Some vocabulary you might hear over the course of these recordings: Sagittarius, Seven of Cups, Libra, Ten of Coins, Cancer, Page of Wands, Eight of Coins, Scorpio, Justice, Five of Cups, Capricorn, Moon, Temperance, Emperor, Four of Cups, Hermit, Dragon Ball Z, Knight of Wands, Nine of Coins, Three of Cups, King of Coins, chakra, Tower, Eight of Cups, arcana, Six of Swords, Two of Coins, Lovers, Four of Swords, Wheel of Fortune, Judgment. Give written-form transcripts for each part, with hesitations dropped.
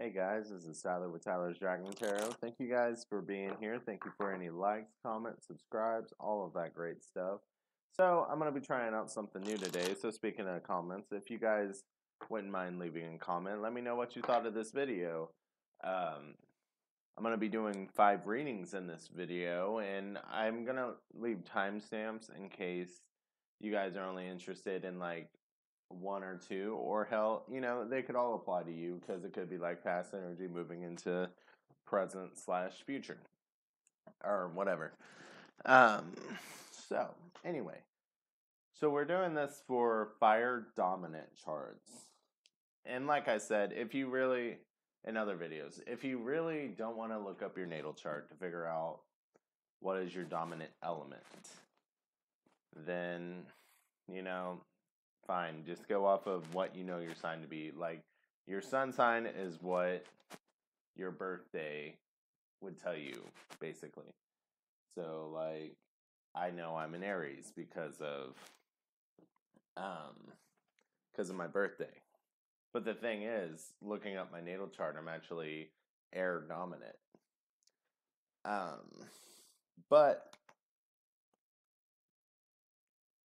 Hey guys, this is Tyler with Tyler's Dragon Tarot. Thank you guys for being here. Thank you for any likes, comments, subscribes, all of that great stuff. So I'm going to be trying out something new today. So speaking of comments, if you guys wouldn't mind leaving a comment, let me know what you thought of this video. I'm going to be doing 5 readings in this video, and I'm going to leave timestamps in case you guys are only interested in like one or two, or hell, you know, they could all apply to you because it could be like past energy moving into present / future or whatever. So anyway, so we're doing this for fire dominant charts. And like I said, if you really, in other videos, if you really don't want to look up your natal chart to figure out what is your dominant element, then, you know, fine, just go off of what you know your sign to be. Like, your sun sign is what your birthday would tell you, basically. So, like, I know I'm an Aries because of my birthday. But the thing is, looking up my natal chart, I'm actually air dominant.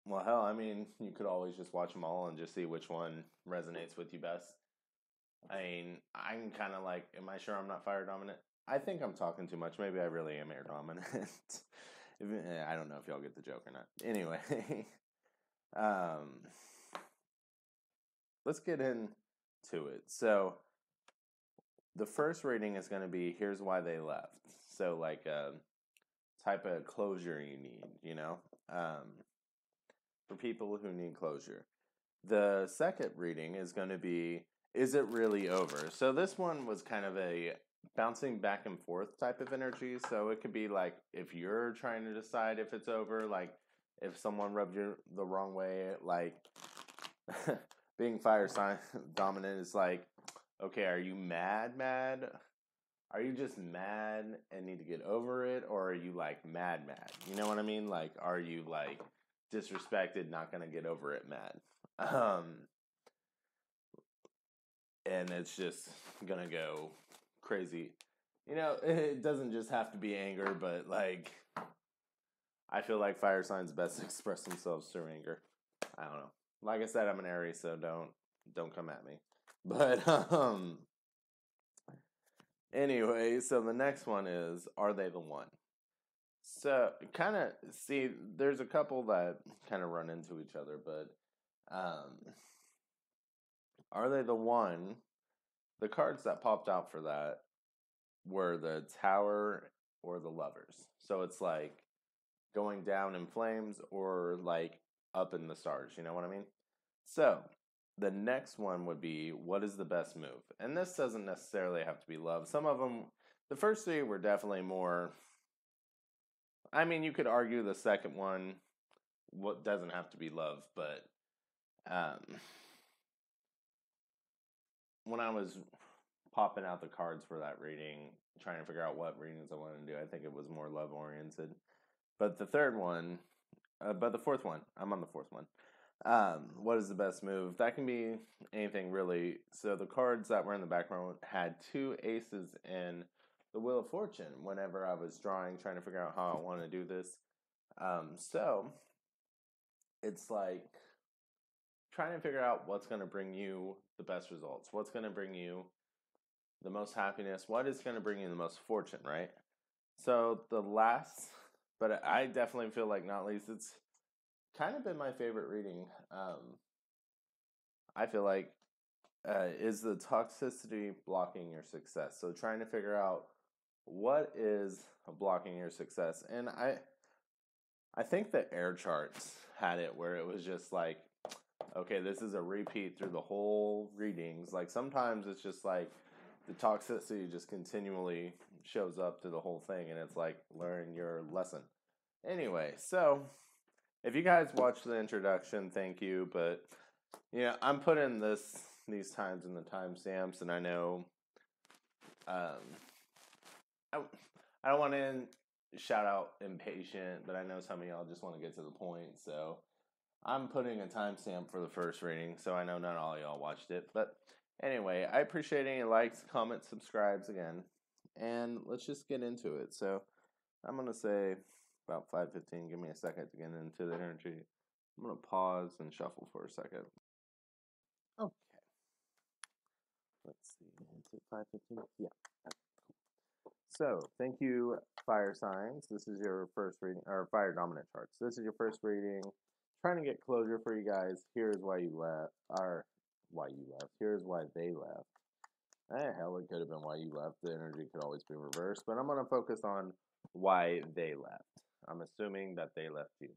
Well, hell, I mean, you could always just watch them all and just see which one resonates with you best. I mean, I'm kind of like, am I sure I'm not fire dominant? I think I'm talking too much. Maybe I really am air dominant. I don't know if y'all get the joke or not. Anyway, let's get into it. So, the first reading is going to be, here's why they left. So, like, a type of closure you need, you know? For people who need closure. The second reading is going to be, is it really over? So this one was kind of a bouncing back and forth type of energy. So it could be like, if you're trying to decide if it's over, like if someone rubbed you the wrong way, like being fire sign dominant is like, okay, are you mad? Are you just mad and need to get over it? Or are you like mad? You know what I mean? Like, are you like disrespected, not gonna get over it mad, and it's just gonna go crazy, you know? It doesn't just have to be anger, but like I feel like fire signs best express themselves through anger. I don't know, like I said, I'm an Aries, so don't come at me, but anyway. So the next one is, are they the one? So, kind of, see, there's a couple that kind of run into each other, but, are they the one? The cards that popped out for that were the Tower or the Lovers. So, it's like going down in flames or, like, up in the stars, you know what I mean? So, the next one would be, what is the best move? And this doesn't necessarily have to be love. Some of them, the first three were definitely more... I mean, you could argue the second one doesn't have to be love, but when I was popping out the cards for that reading, trying to figure out what readings I wanted to do, I think it was more love-oriented. But the third one, but the fourth one, I'm on the fourth one. What is the best move? That can be anything, really. So the cards that were in the background had 2 aces in the Wheel of Fortune, whenever I was drawing, trying to figure out how I want to do this. So, it's like trying to figure out what's going to bring you the best results. What's going to bring you the most happiness? What is going to bring you the most fortune, right? So, the last, but I definitely feel like not least, it's kind of been my favorite reading. I feel like, is the toxicity blocking your success? So trying to figure out what is blocking your success. And I think the air charts had it where it was just like, okay, this is a repeat through the whole readings. Like sometimes it's just like the toxicity just continually shows up through the whole thing, and it's like, learn your lesson. Anyway, so if you guys watched the introduction, thank you. But yeah, I'm putting these times in the timestamps, and I know I don't want to shout out impatient, but I know some of y'all just want to get to the point, so I'm putting a timestamp for the first reading, so I know not all y'all watched it. But Anyway, I appreciate any likes, comments, subscribes again. And let's just get into it. So I'm going to say about 5:15. Give me a second to get into the energy. I'm going to pause and shuffle for a second. Okay. Let's see. Is it 5:15? Yeah. So thank you, fire signs. This is your first reading, or fire dominant charts. This is your first reading. Trying to get closure for you guys. Here's why you left. Or why you left. Here's why they left. Hell, it could have been why you left. The energy could always be reversed, but I'm going to focus on why they left. I'm assuming that they left you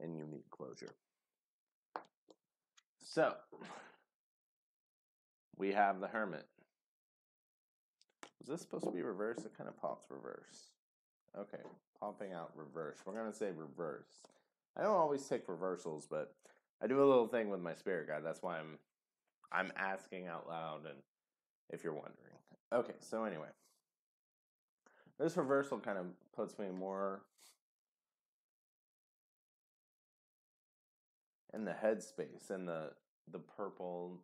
and you need closure. So, we have the Hermit. Was this supposed to be reversed? It kind of pops reverse. Okay, popping out reverse. We're going to say reverse. I don't always take reversals, but I do a little thing with my spirit guide. That's why I'm asking out loud, and if you're wondering. Okay, so anyway. This reversal kind of puts me more in the headspace, in the purple.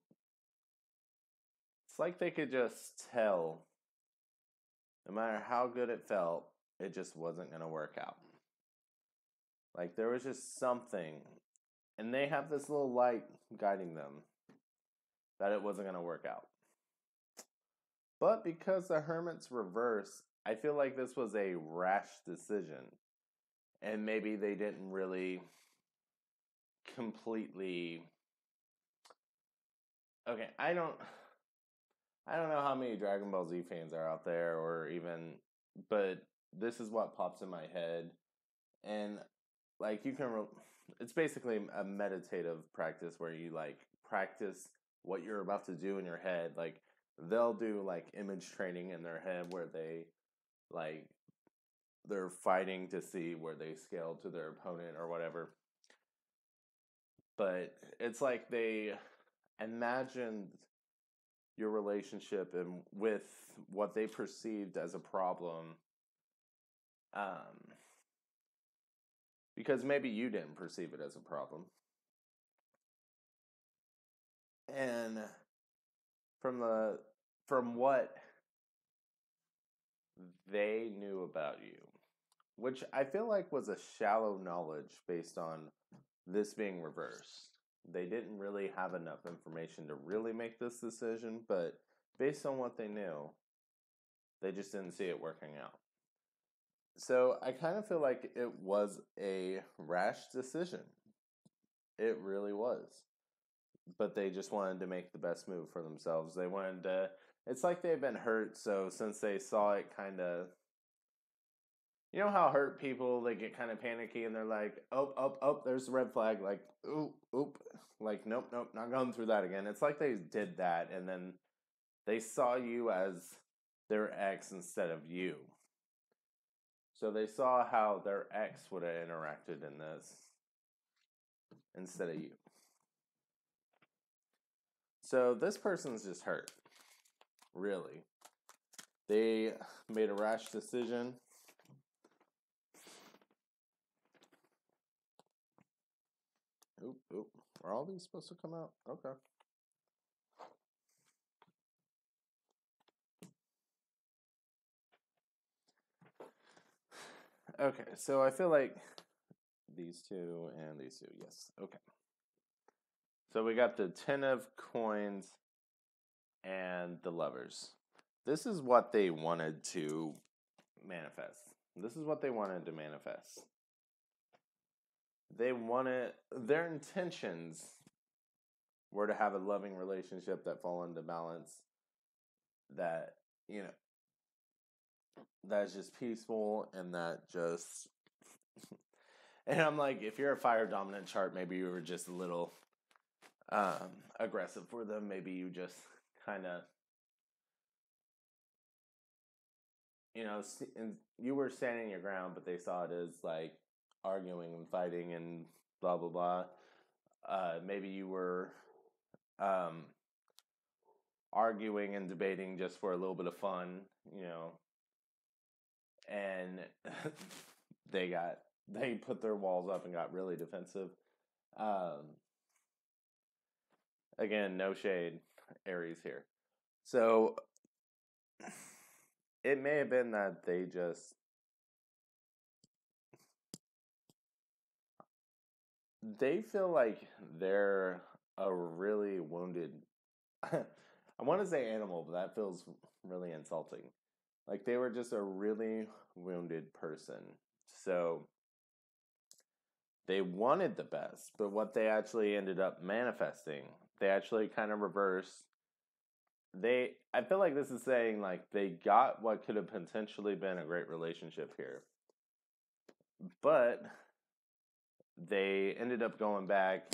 It's like they could just tell, no matter how good it felt, it just wasn't going to work out. Like there was just something, and they have this little light guiding them, that it wasn't going to work out. But because the Hermit's reverse, I feel like this was a rash decision. And maybe they didn't really completely... Okay, I don't know how many Dragon Ball Z fans are out there, or even... But this is what pops in my head. And, like, you can... It's basically a meditative practice where you, like, practice what you're about to do in your head. Like, they'll do like image training in their head where they like they're fighting to see where they scale to their opponent or whatever. But it's like they imagined your relationship and with what they perceived as a problem. Because maybe you didn't perceive it as a problem. And from what they knew about you, which I feel like was a shallow knowledge based on this being reversed. They didn't really have enough information to really make this decision, but based on what they knew, they just didn't see it working out. So I kind of feel like it was a rash decision. It really was. But they just wanted to make the best move for themselves. They wanted to... It's like they've been hurt, so since they saw it kind of... You know how hurt people, they get kind of panicky, and they're like, oh, there's the red flag. Like, oop. Like, nope, not going through that again. It's like they did that, and then they saw you as their ex instead of you. So they saw how their ex would have interacted in this instead of you. So this person's just hurt, really. They made a rash decision. Oop. Are all these supposed to come out? Okay. Okay, so I feel like these two and these two, yes, okay. So we got the Ten of Coins and the Lovers. This is what they wanted to manifest. Their intentions were to have a loving relationship that fall into balance, that, you know, that's just peaceful and that just... And I'm like, if you're a fire dominant chart, maybe you were just a little... aggressive for them. Maybe you just kind of, you know, and you were standing your ground, but they saw it as like arguing and fighting and blah blah blah. Maybe you were arguing and debating just for a little bit of fun, you know, and they put their walls up and got really defensive. Again, no shade. Aries here. So it may have been that they just feel like they're a really wounded I want to say animal, but that feels really insulting. Like they were just a really wounded person. So they wanted the best, but what they actually ended up manifesting, they actually kind of reversed. I feel like this is saying like they got what could have potentially been a great relationship here, but they ended up going back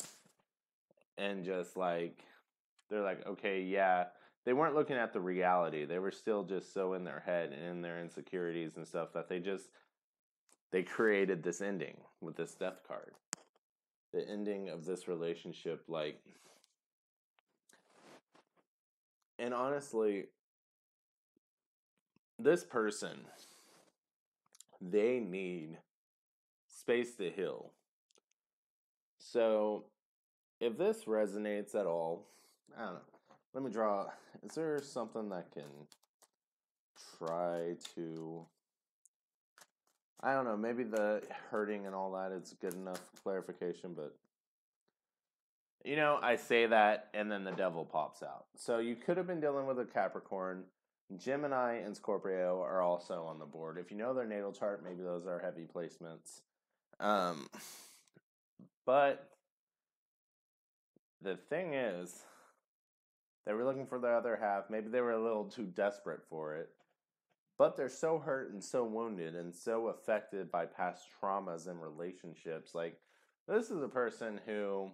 and just like, they're like, okay, yeah, they weren't looking at the reality. They were still just so in their head and in their insecurities and stuff that they created this ending with this death card. The ending of this relationship, like, and honestly, this person, they need space to heal. So if this resonates at all, I don't know. Let me draw. Is there something that can try to, I don't know, maybe the hurting and all that is good enough clarification, but, you know, I say that and then the devil pops out. So you could have been dealing with a Capricorn. Gemini and Scorpio are also on the board. If you know their natal chart, maybe those are heavy placements. But the thing is, they were looking for the other half. Maybe they were a little too desperate for it. But they're so hurt and so wounded and so affected by past traumas and relationships. Like, this is a person who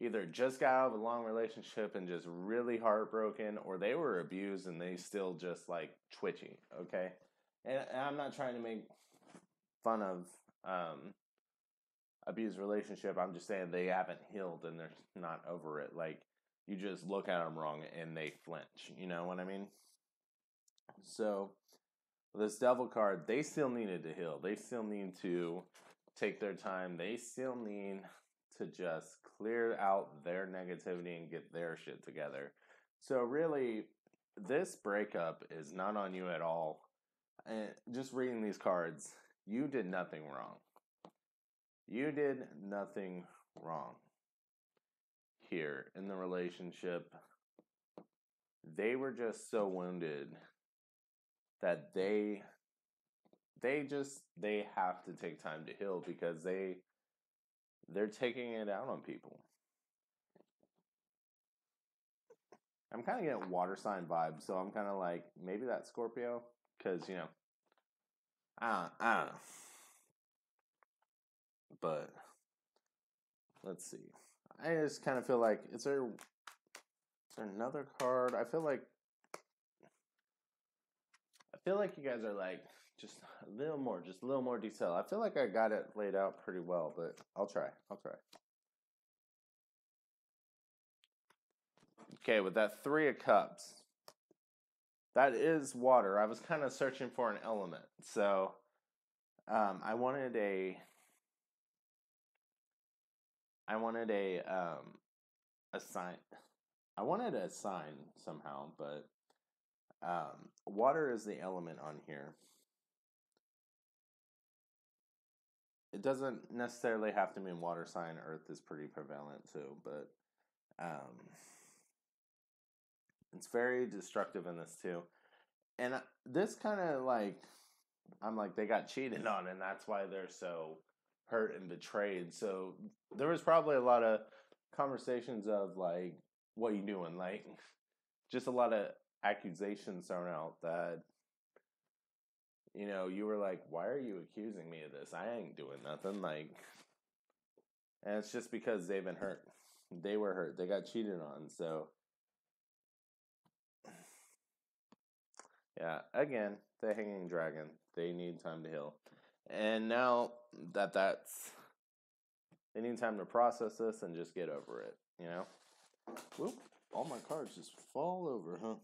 either just got out of a long relationship and just really heartbroken, or they were abused and they still just, like, twitchy, okay? And I'm not trying to make fun of abused relationship. I'm just saying they haven't healed and they're not over it. Like, you just look at them wrong and they flinch. You know what I mean? So, this devil card, they still needed to heal. They still need to take their time. They still need to just clear out their negativity and get their shit together. So, really, this breakup is not on you at all. And just reading these cards, you did nothing wrong. You did nothing wrong here in the relationship. They were just so wounded that they have to take time to heal because they're taking it out on people. I'm kind of getting water sign vibe, so I'm kind of like, maybe that's Scorpio, because, you know, I don't know. But let's see. I just kind of feel like, is there another card? I feel like you guys are like, just a little more detail. I feel like I got it laid out pretty well, but I'll try. Okay, with that Three of Cups, that is water. I was kind of searching for an element. So I wanted a sign somehow, but water is the element on here. It doesn't necessarily have to mean water sign. Earth is pretty prevalent too, but it's very destructive in this too. And this kind of like, I'm like, they got cheated on, and that's why they're so hurt and betrayed. So there was probably a lot of conversations of like, what are you doing? Like, just a lot of accusations thrown out that, you know, you were like, why are you accusing me of this? I ain't doing nothing. Like, and it's just because they've been hurt. They were hurt. They got cheated on. So yeah, again, the hanging dragon. They need time to heal. And now they need time to process this and just get over it, you know? Whoop, all my cards just fall over, huh?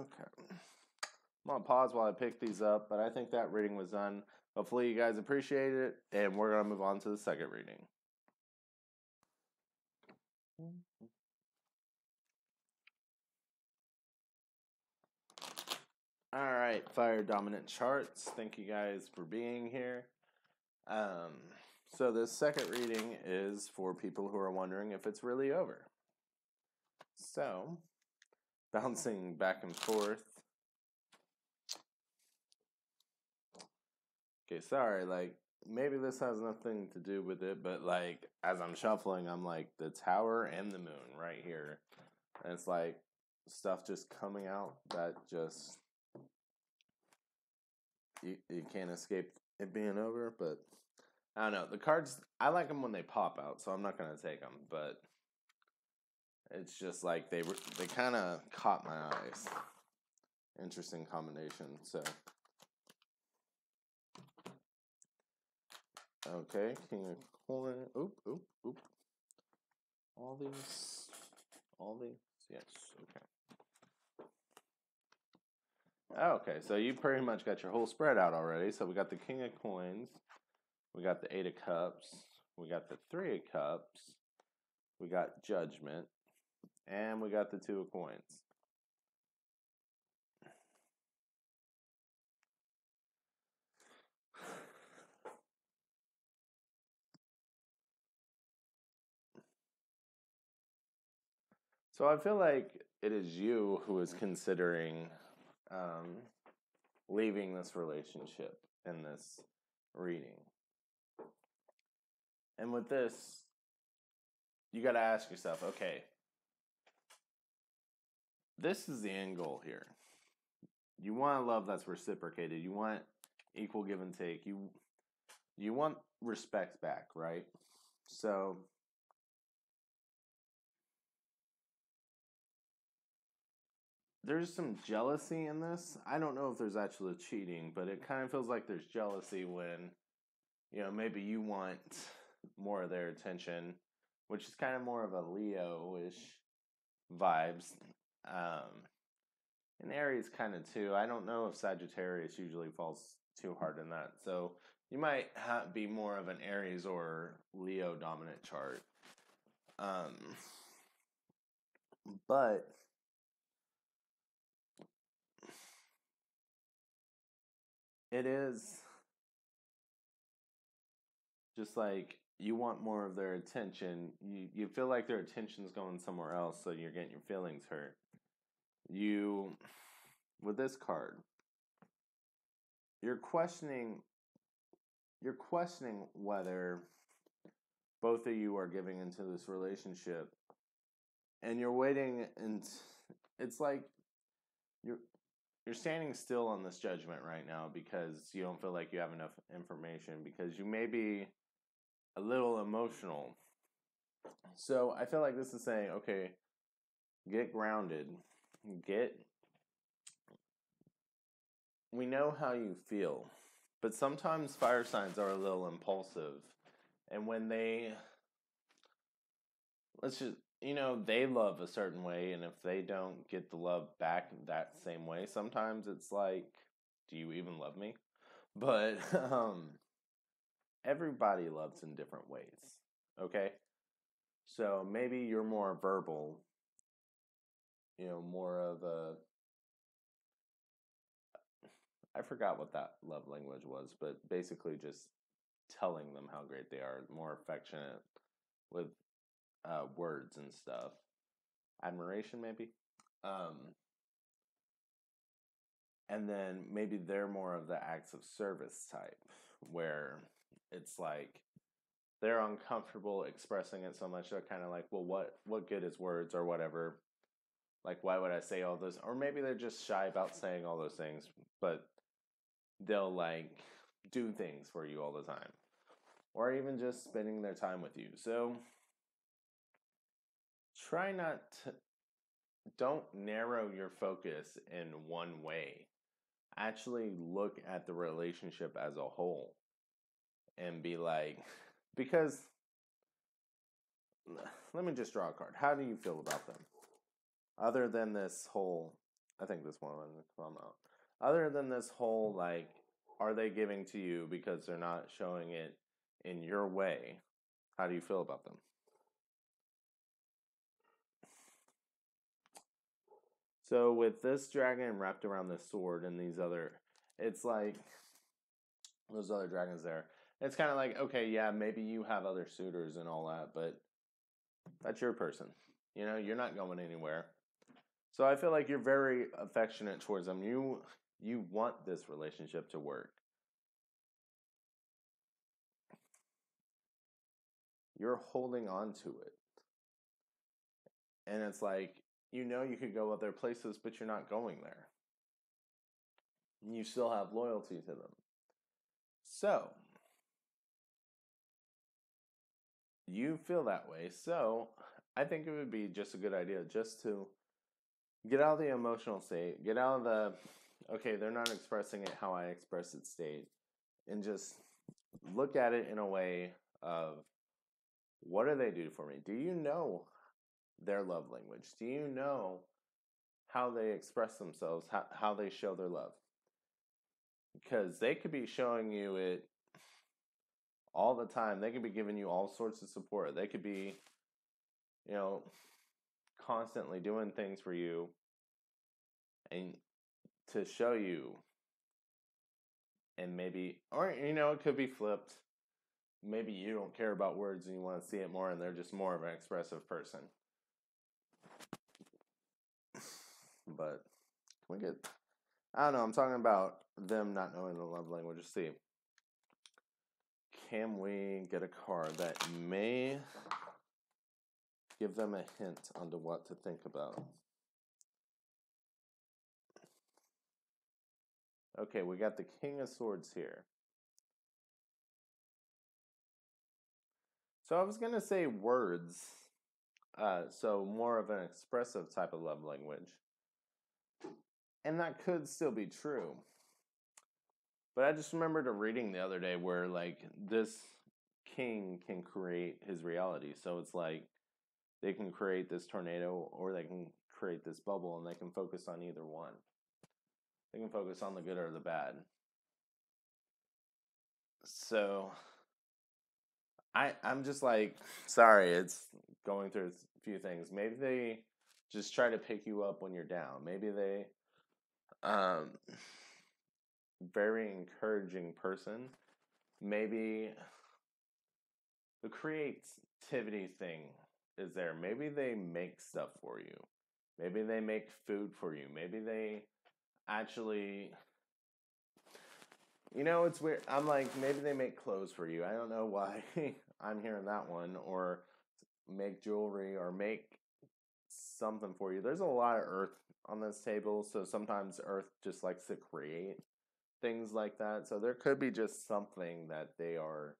Okay. I'm going to pause while I pick these up, but I think that reading was done. Hopefully you guys appreciate it, and we're going to move on to the second reading. All right, Fire Dominant Charts. Thank you guys for being here. So this second reading is for people who are wondering if it's really over. So, bouncing back and forth. Okay, sorry, like, maybe this has nothing to do with it, but, like, as I'm shuffling, I'm like, the Tower and the Moon right here. And it's like, stuff just coming out that just... You can't escape it being over, but... I don't know. The cards, I like them when they pop out, so I'm not going to take them, but... It's just like, they kind of caught my eyes. Interesting combination, so... Okay, King of Coins. Oop, oop, oop. All these, yes, okay. Okay, so you pretty much got your whole spread out already. So we got the King of Coins, we got the Eight of Cups, we got the Three of Cups, we got Judgment, and we got the Two of Coins. So I feel like it is you who is considering leaving this relationship in this reading. And with this, you got to ask yourself, okay, this is the end goal here. You want a love that's reciprocated. You want equal give and take. You want respect back, right? So... There's some jealousy in this. I don't know if there's actually cheating, but it kind of feels like there's jealousy when, you know, maybe you want more of their attention, which is kind of more of a Leo-ish vibes. And Aries kind of too. I don't know if Sagittarius usually falls too hard in that. So you might be more of an Aries or Leo dominant chart. But... It is just like you want more of their attention. You feel like their attention's going somewhere else, so you're getting your feelings hurt. You, with this card, you're questioning whether both of you are giving into this relationship, and you're waiting, and it's like you're standing still on this judgment right now because you don't feel like you have enough information, because you may be a little emotional. So I feel like this is saying, okay, get grounded. We know how you feel, but sometimes fire signs are a little impulsive. And when they, let's just, you know, they love a certain way, and if they don't get the love back that same way, sometimes it's like, do you even love me? But everybody loves in different ways, okay? So maybe you're more verbal, you know, more of a... I forgot what that love language was, but basically just telling them how great they are, more affectionate with... words and stuff. Admiration, maybe. And then maybe they're more of the acts of service type, where it's like they're uncomfortable expressing it so much, they're kind of like, well, what good is words or whatever? Like, why would I say all those? Or maybe they're just shy about saying all those things, but they'll, like, do things for you all the time. Or even just spending their time with you. So... Try not to, don't narrow your focus in one way. Actually look at the relationship as a whole and be like, because, let me just draw a card. How do you feel about them? Other than this whole, I think this one, I'm out. Other than this whole, like, are they giving to you because they're not showing it in your way? How do you feel about them? So with this dragon wrapped around this sword and these other, it's like those other dragons there. It's kind of like, okay, yeah, maybe you have other suitors and all that, but that's your person. You know, you're not going anywhere. So I feel like you're very affectionate towards them. You want this relationship to work. You're holding on to it. And it's like, you know you could go other places, but you're not going there. You still have loyalty to them. So, you feel that way. So, I think it would be just a good idea just to get out of the emotional state. Get out of the, okay, they're not expressing it how I express it state. And just look at it in a way of, what do they do for me? Do you know their love language? Do you know how they express themselves, how they show their love? Because they could be showing you it all the time. They could be giving you all sorts of support. They could be, you know, constantly doing things for you and to show you. And maybe, or, you know, it could be flipped. Maybe you don't care about words and you want to see it more, and they're just more of an expressive person. But can we get, I don't know, I'm talking about them not knowing the love language. Let's see, can we get a card that may give them a hint onto what to think about? Okay, we got the King of Swords here. So I was going to say words, so more of an expressive type of love language. And that could still be true. But I just remembered a reading the other day where, like, this king can create his reality. So it's like they can create this tornado or they can create this bubble, and they can focus on either one. They can focus on the good or the bad. So I'm just like, sorry, it's going through a few things. Maybe they just try to pick you up when you're down. Maybe they, very encouraging person. Maybe the creativity thing is there. Maybe they make stuff for you. Maybe they make food for you. Maybe they actually, you know, it's weird. I'm like, maybe they make clothes for you. I don't know why I'm hearing that one. Or make jewelry or make something for you. There's a lot of earth on this table. So sometimes earth just likes to create things like that. So there could be just something that they are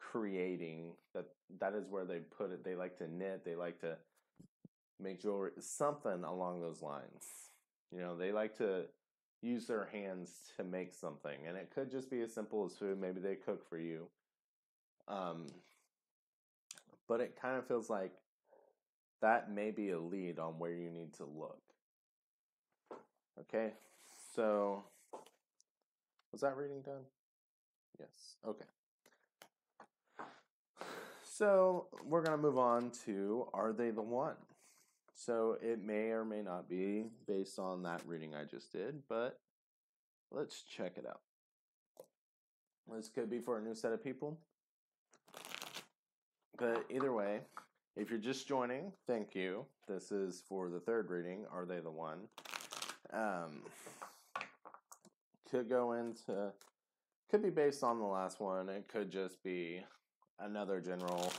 creating. That is where they put it. They like to knit. They like to make jewelry. Something along those lines. You know, they like to use their hands to make something. And it could just be as simple as food. Maybe they cook for you. But it kind of feels like that may be a lead on where you need to look. Okay. So, was that reading done? Yes. Okay. So, we're going to move on to, are they the one? So it may or may not be based on that reading I just did, but let's check it out. This could be for a new set of people. But either way, if you're just joining, thank you. This is for the third reading, Are They the One? Could go into, could be based on the last one. It could just be another general.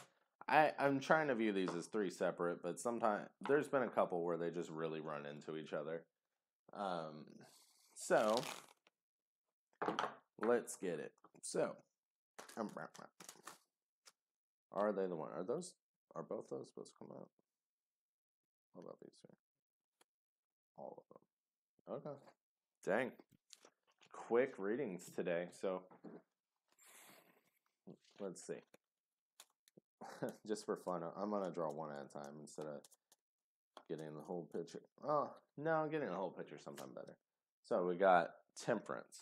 I'm trying to view these as three separate, but sometimes there's been a couple where they just really run into each other. So let's get it. So are they the one? Are those, are both those supposed to come out? How about these two? All of them. Okay. Dang. Quick readings today. So let's see. Just for fun, I'm going to draw one at a time instead of getting the whole picture. Oh, no, getting the whole picture is sometimes better. So we got Temperance.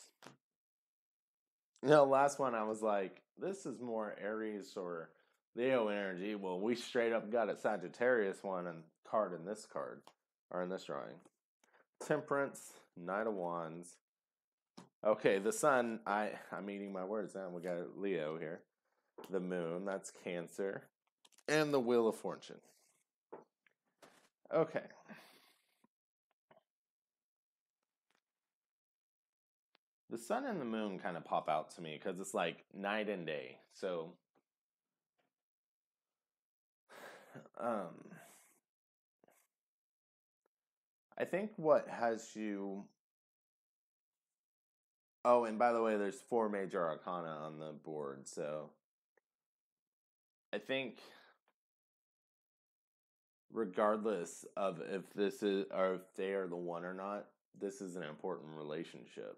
You know, last one I was like, this is more Aries or Leo energy. Well, we straight up got a Sagittarius one and card in this drawing. Temperance, Knight of Wands. Okay, the Sun, I'm eating my words now. We got Leo here. The Moon, that's Cancer. And the Wheel of Fortune. Okay. The Sun and the Moon kind of pop out to me because it's like night and day. So, I think what has you... Oh, and by the way, there's 4 major arcana on the board, so I think regardless of if this is or if they are the one or not, this is an important relationship.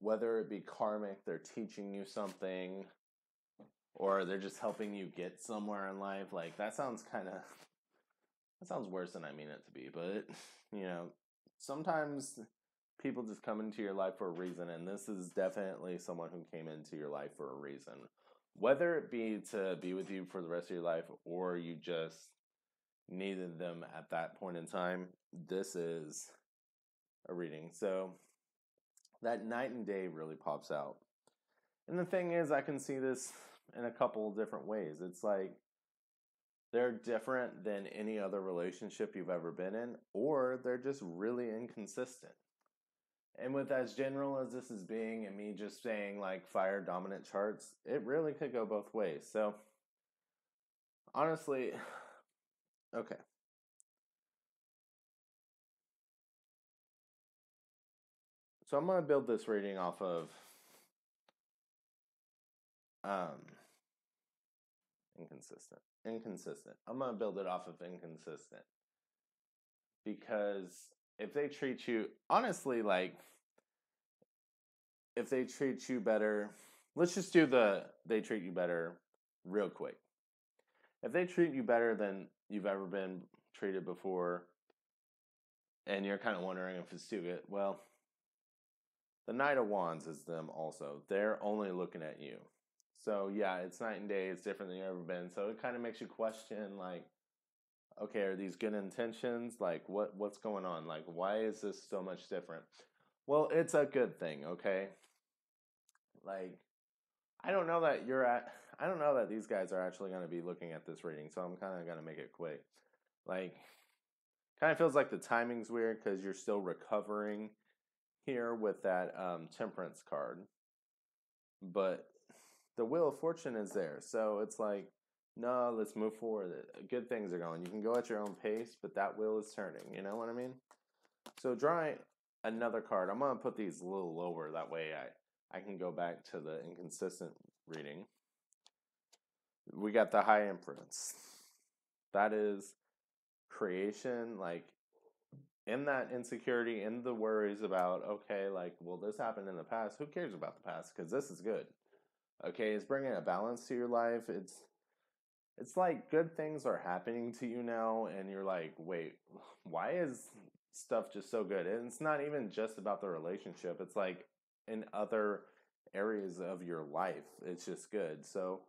Whether it be karmic, they're teaching you something, or they're just helping you get somewhere in life. Like, that sounds kind of... That sounds worse than I mean it to be, but, you know, sometimes people just come into your life for a reason, and this is definitely someone who came into your life for a reason. Whether it be to be with you for the rest of your life, or you just needed them at that point in time, this is a reading. So that night and day really pops out. And the thing is, I can see this in a couple different ways. It's like, they're different than any other relationship you've ever been in, or they're just really inconsistent. And with as general as this is being, and me just saying like fire dominant charts, it really could go both ways. So, honestly, okay. So I'm going to build this reading off of inconsistent. I'm going to build it off of inconsistent. Because if they treat you, honestly, like, if they treat you better, let's just do the they treat you better real quick. If they treat you better than you've ever been treated before, and you're kind of wondering if it's too good, well, the Knight of Wands is them also. They're only looking at you. So, yeah, it's night and day. It's different than you've ever been. So it kind of makes you question, like, okay, are these good intentions? Like, what's going on? Like, why is this so much different? Well, it's a good thing, okay? Like, I don't know that these guys are actually going to be looking at this reading, so I'm kind of going to make it quick. Like, kind of feels like the timing's weird because you're still recovering here with that Temperance card. But the Wheel of Fortune is there, so it's like, no, let's move forward. Good things are going. You can go at your own pace, but that wheel is turning. You know what I mean? So drawing another card. I'm going to put these a little lower. That way I can go back to the inconsistent reading. We got the High Temperance. That is creation, like, in that insecurity, in the worries about, okay, like, well, this happened in the past. Who cares about the past? Because this is good. Okay, it's bringing a balance to your life. It's like good things are happening to you now, and you're like, wait, why is stuff just so good? And it's not even just about the relationship. It's like in other areas of your life, it's just good. So,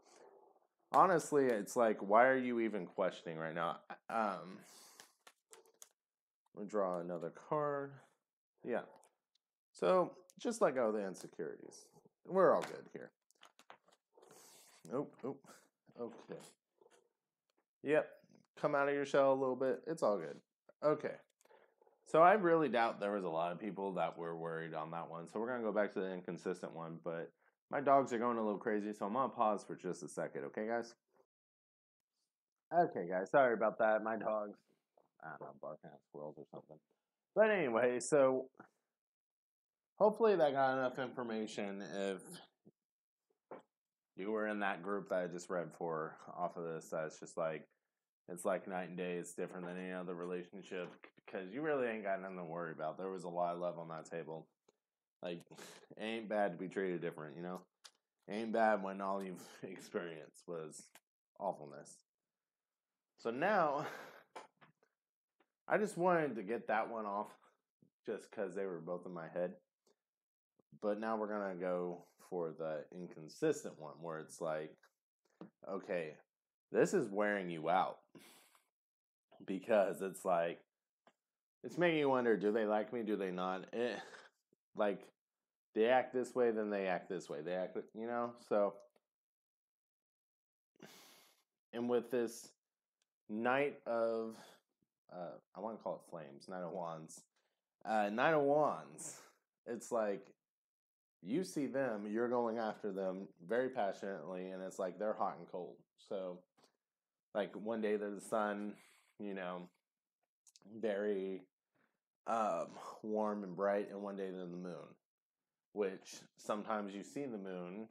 honestly, it's like, why are you even questioning right now? We'll draw another card. Yeah. So, just let go of the insecurities. We're all good here. Oh, okay. Yep, come out of your shell a little bit. It's all good. Okay. So I really doubt there was a lot of people that were worried on that one. So we're going to go back to the inconsistent one, but my dogs are going a little crazy, so I'm going to pause for just a second. Okay, guys? Okay, guys, sorry about that. My dogs, I don't know, barking at squirrels or something. But anyway, so hopefully that got enough information if you were in that group that I just read for off of this. That's just like, it's like night and day. It's different than any other relationship because you really ain't got nothing to worry about. There was a lot of love on that table. Like, it ain't bad to be treated different, you know? It ain't bad when all you've experienced was awfulness. So now, I just wanted to get that one off just because they were both in my head. But now we're going to go for the inconsistent one where it's like, okay, this is wearing you out. because it's like, it's making you wonder, do they like me? Do they not? Like, they act this way, then they act this way. They act, you know? So, and with this Knight of, I want to call it Flames, Knight of Wands. Knight of Wands, it's like, you see them, you're going after them very passionately, and it's like they're hot and cold. So, like, one day they're the sun, you know, very warm and bright, and one day they're the moon, which sometimes you see the moon,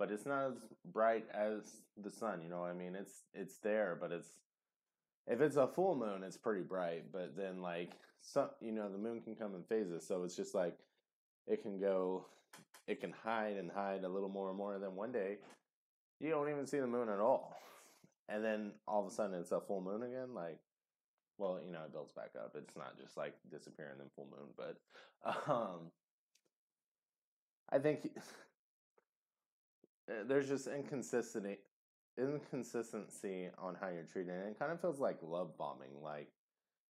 but it's not as bright as the sun, you know what I mean? It's there, but it's, if it's a full moon, it's pretty bright, but then, like, some, you know, the moon can come in phases, so it's just like, it can go, it can hide and hide a little more and more, and then one day, you don't even see the moon at all. And then, all of a sudden, it's a full moon again, like, well, you know, it builds back up. It's not just, like, disappearing in full moon, but, I think there's just inconsistency on how you're treated, and it kind of feels like love bombing, like,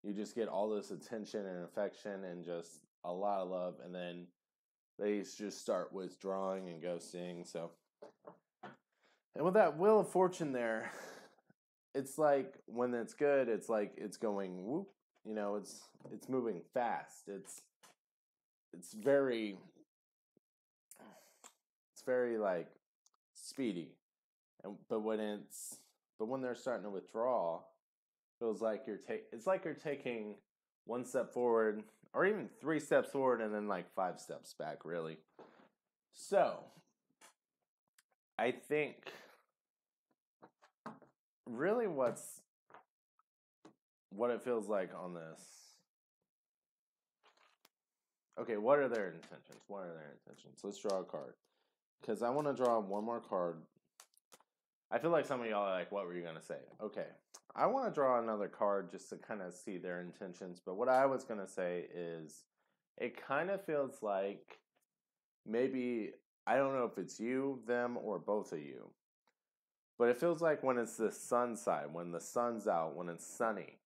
you just get all this attention and affection and just a lot of love, and then they just start withdrawing and ghosting, so. And with that Wheel of Fortune there, it's like, when it's good, it's like, it's going whoop, you know, it's moving fast, it's very like speedy, and but when they're starting to withdraw, it feels like you're taking one step forward, or even three steps forward, and then like five steps back, really. So, I think really what it feels like on this. Okay, what are their intentions? Let's draw a card. Because I want to draw one more card. I feel like some of y'all are like, what were you going to say? Okay, I want to draw another card just to kind of see their intentions. But what I was going to say is, it kind of feels like maybe, I don't know if it's you, them, or both of you. But it feels like when it's the sun side, when the sun's out, when it's sunny,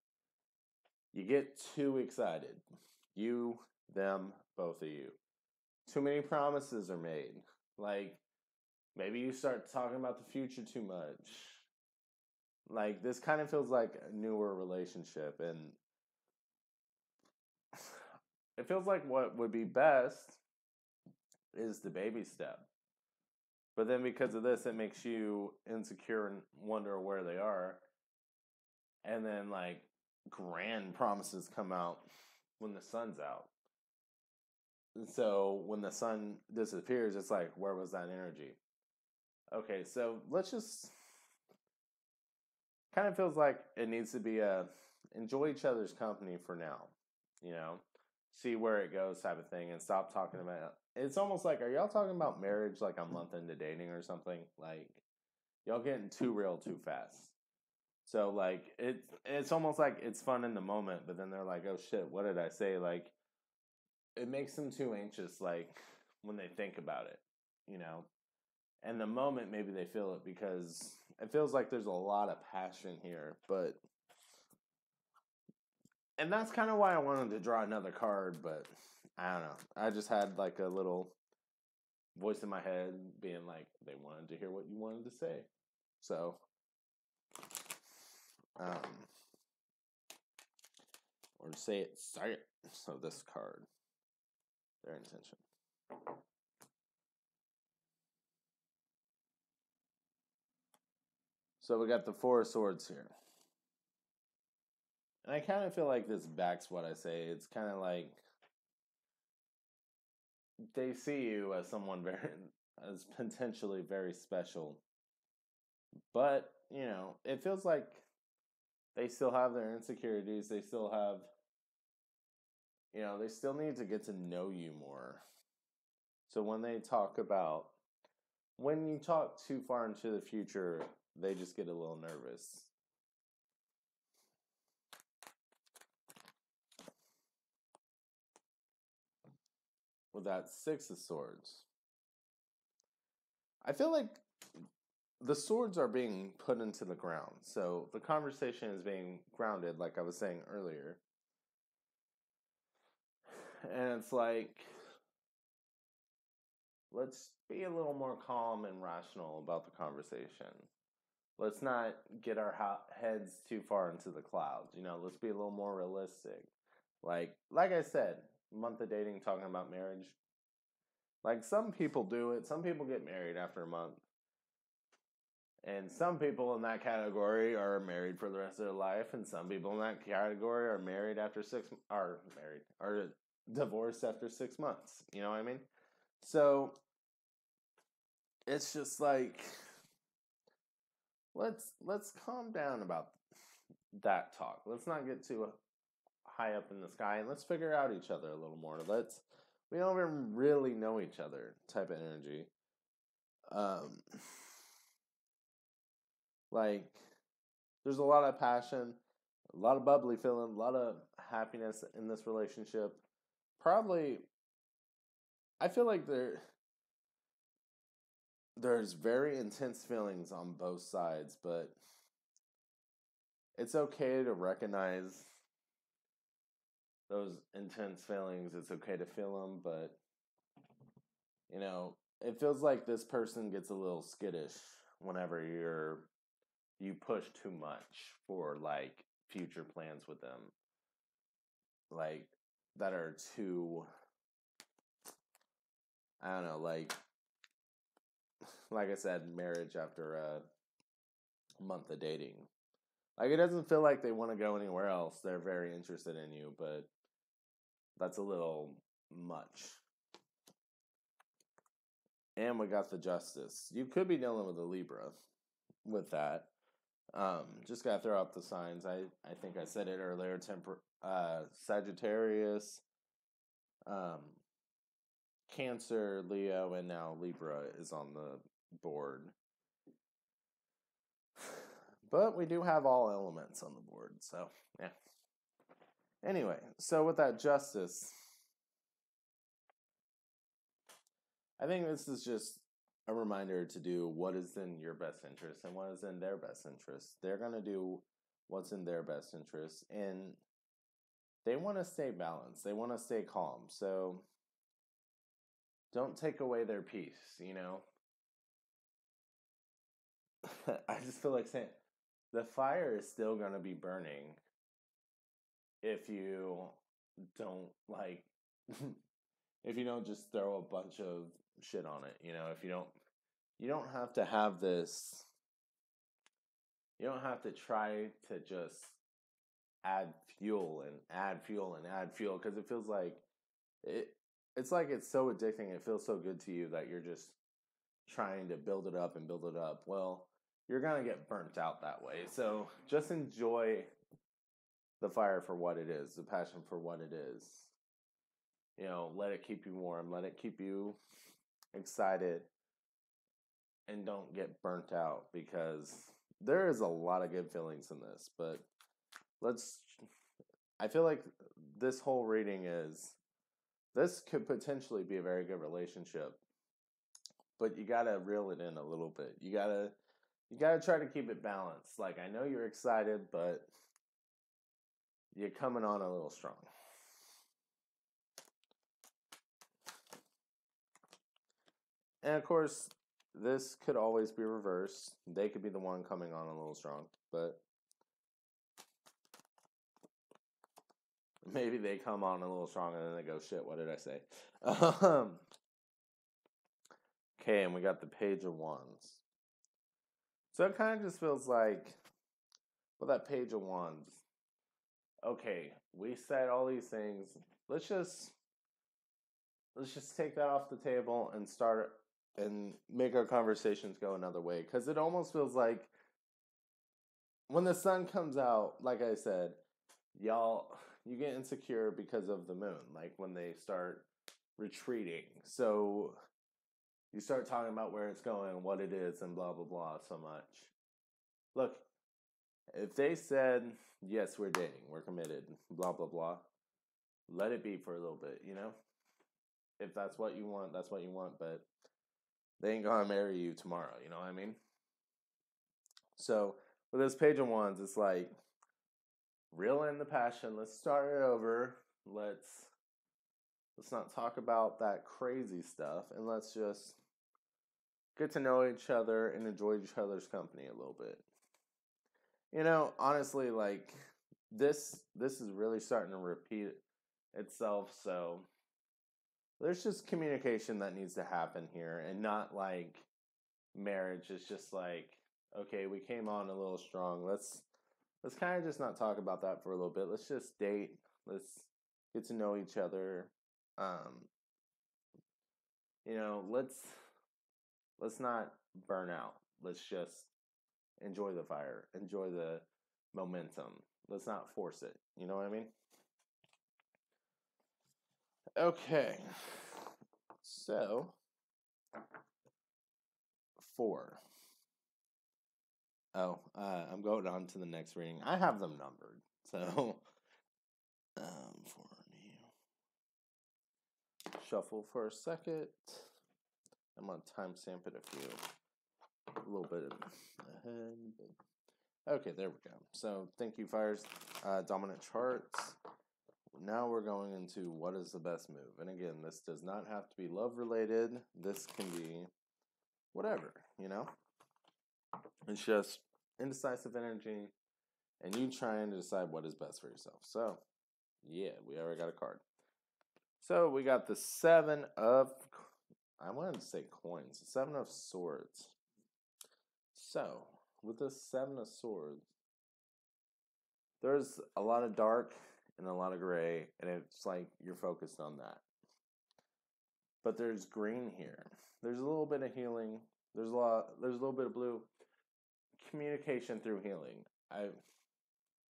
you get too excited. You, them, both of you. Too many promises are made. Like, maybe you start talking about the future too much. Like, this kind of feels like a newer relationship, and it feels like what would be best is the baby step. But then because of this, it makes you insecure and wonder where they are. And then, like, grand promises come out when the sun's out. So when the sun disappears, it's like, where was that energy? Okay, so let's just, kind of feels like it needs to be a enjoy each other's company for now, you know, see where it goes type of thing, and stop talking about, it's almost like, are y'all talking about marriage like a month into dating or something? Like, y'all getting too real too fast. So, like, it's almost like it's fun in the moment, but then they're like, oh shit, what did I say? Like, it makes them too anxious, like, when they think about it, you know? And the moment, maybe they feel it, because it feels like there's a lot of passion here, but, and that's kind of why I wanted to draw another card, but I don't know. I just had, like, a little voice in my head being like, they wanted to hear what you wanted to say. So, or say it. So this card, their intention. So we got the Four of Swords here. And I kind of feel like this backs what I say. It's kind of like, they see you as someone as potentially very special. But, you know, it feels like they still have their insecurities. They still have, you know, they still need to get to know you more. So when they talk about, when you talk too far into the future, they just get a little nervous. With that Six of Swords, I feel like the swords are being put into the ground. So the conversation is being grounded, like I was saying earlier. And it's like, let's be a little more calm and rational about the conversation. Let's not get our heads too far into the clouds. You know, let's be a little more realistic. Like I said, month of dating, talking about marriage. Like, some people do it. Some people get married after a month. And some people in that category are married for the rest of their life. And some people in that category are married after are divorced after 6 months. You know what I mean? So, it's just like, let's calm down about that talk. Let's not get too high up in the sky, and let's figure out each other a little more. We don't even really know each other type of energy. Like, there's a lot of passion, a lot of bubbly feeling, a lot of happiness in this relationship. Probably, I feel like there's very intense feelings on both sides, but it's okay to recognize those intense feelings. It's okay to feel them, but, you know, it feels like this person gets a little skittish whenever you push too much for, like, future plans with them. Like, that are too, I don't know, like I said, marriage after a month of dating. Like, it doesn't feel like they want to go anywhere else. They're very interested in you, but that's a little much. And we got the Justice. You could be dealing with a Libra with that. Just got to throw out the signs. I think I said it earlier. Sagittarius, Cancer, Leo, and now Libra is on the board. But we do have all elements on the board, so, yeah. Anyway, so with that Justice, I think this is just a reminder to do what is in your best interest and what is in their best interest. They're going to do what's in their best interest, and they want to stay balanced. They want to stay calm, so don't take away their peace, you know? I just feel like saying, the fire is still going to be burning if you don't, like, if you don't just throw a bunch of shit on it, you know? If you don't have to have this, you don't have to try to just add fuel and add fuel and add fuel, because it feels like, it's like it's so addicting, it feels so good to you that you're just trying to build it up and build it up. Well, you're going to get burnt out that way. So just enjoy the fire for what it is, the passion for what it is. You know, let it keep you warm, let it keep you excited, and don't get burnt out, because there is a lot of good feelings in this. But I feel like this whole reading is, this could potentially be a very good relationship, but you got to reel it in a little bit. You got to try to keep it balanced. Like, I know you're excited, but you're coming on a little strong. And, of course, this could always be reversed. They could be the one coming on a little strong, but maybe they come on a little strong and then they go, shit, what did I say? Okay, and we got the Page of Wands. So it kind of just feels like, well, that Page of Wands, okay, we said all these things, let's just take that off the table and start and make our conversations go another way. Because it almost feels like when the sun comes out, like I said, you get insecure because of the moon, like when they start retreating. So you start talking about where it's going, what it is, and blah, blah, blah, so much. Look, if they said, yes, we're dating, we're committed, blah, blah, blah, let it be for a little bit, you know? If that's what you want, that's what you want, but they ain't gonna marry you tomorrow, you know what I mean? So with this Page of Wands, it's like, reel in the passion. Let's start it over. Let's not talk about that crazy stuff, and let's just get to know each other and enjoy each other's company a little bit. You know, honestly, like, this is really starting to repeat itself, so there's just communication that needs to happen here, and not like marriage. It's just like, okay, we came on a little strong. Let's kind of just not talk about that for a little bit. Let's just date. Let's get to know each other. You know, let's not burn out. Let's just enjoy the fire, enjoy the momentum. Let's not force it. You know what I mean? Okay. So, 4. Oh, I'm going on to the next reading. I have them numbered. So, 4. Shuffle for a second. I'm going to timestamp it a little bit ahead. Okay, there we go. So, thank you, Fire's dominant charts. Now we're going into what is the best move. And again, this does not have to be love-related. This can be whatever, you know? It's just indecisive energy, and you trying to decide what is best for yourself. So, yeah, we already got a card. So, we got the Seven of Coins. I wanted to say coins. Seven of Swords. So, with the Seven of Swords, there's a lot of dark and a lot of gray, and it's like you're focused on that. But there's green here. There's a little bit of healing. There's a little bit of blue. Communication through healing.